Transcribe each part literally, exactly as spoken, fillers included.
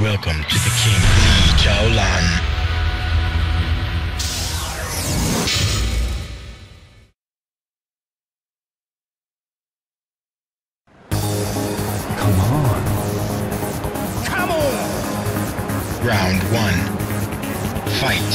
Welcome to the King Lee Chaolan. Come on. Come on! Round one. Fight.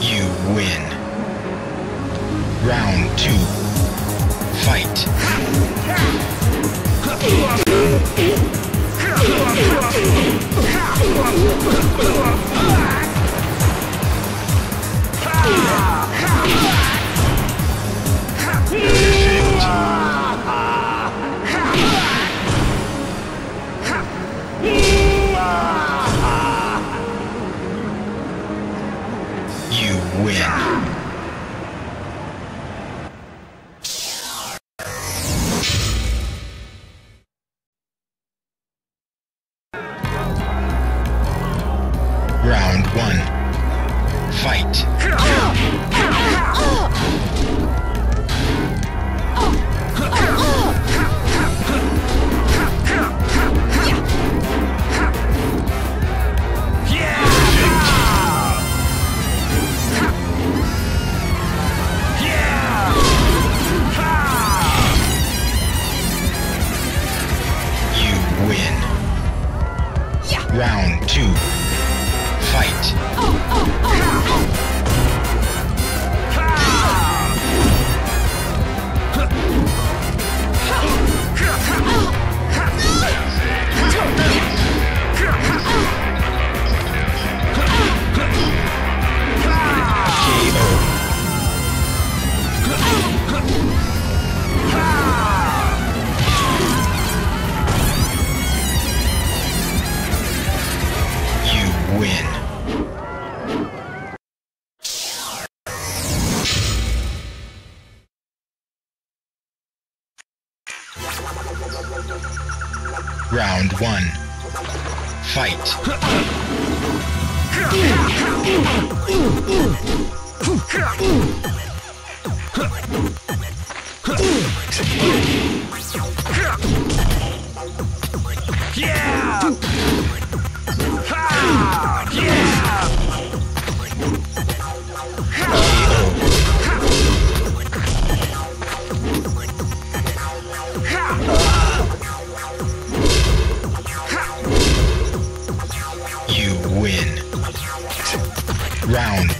You win. Round two. Fight. Round one. Fight. You win. Yeah. Round two. Fight. Oh, oh, oh, oh. Round one. Fight. Yeah! Round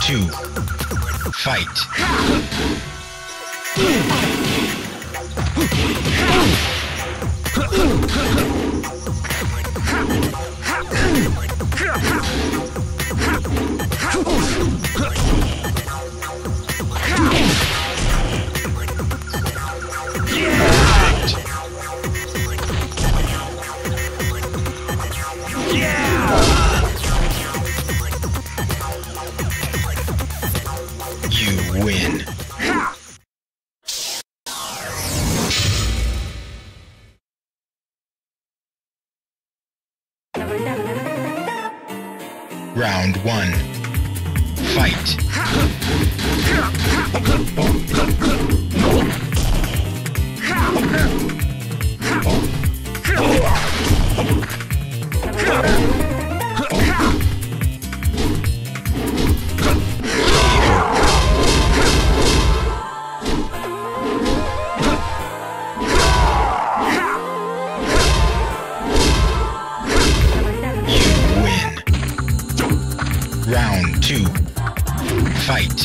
two. Fight. Win. Round one. Fight. Round two. Fight.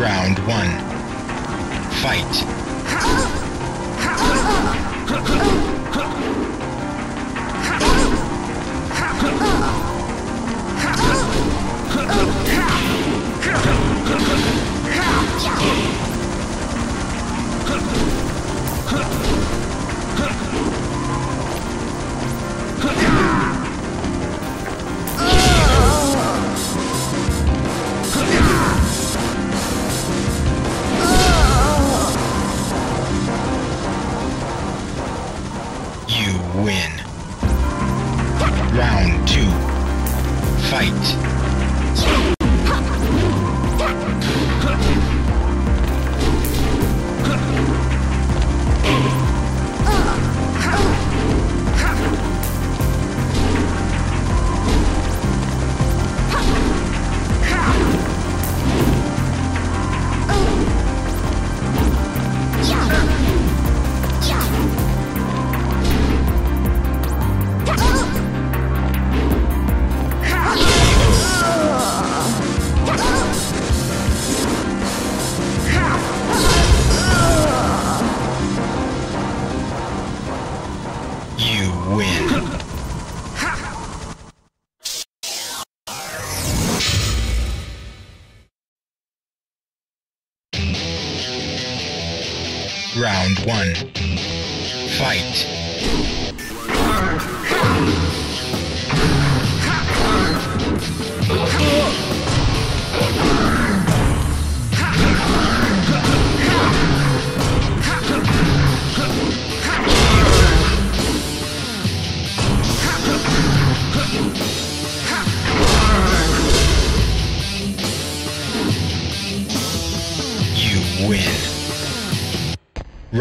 Round one. Fight! Win.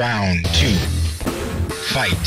Round two. Fight.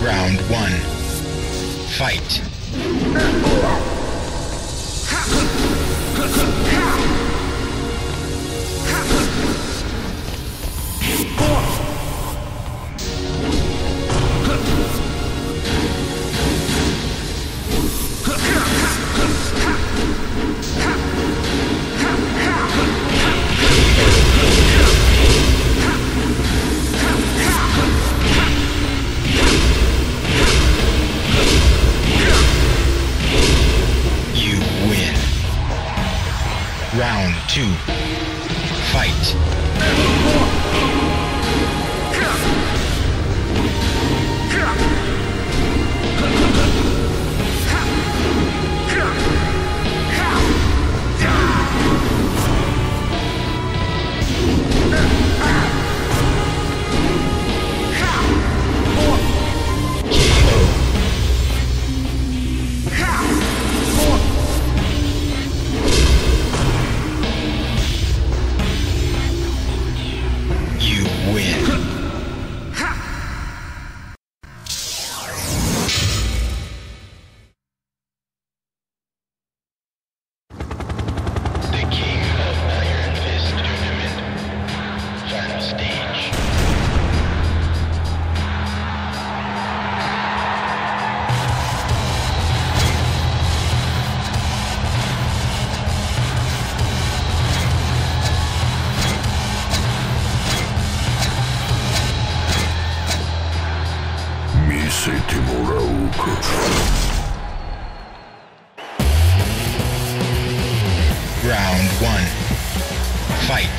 Round one. Fight. Round two. Fight. Win. Round one. Fight. Round two. Fight. Round one. Fight.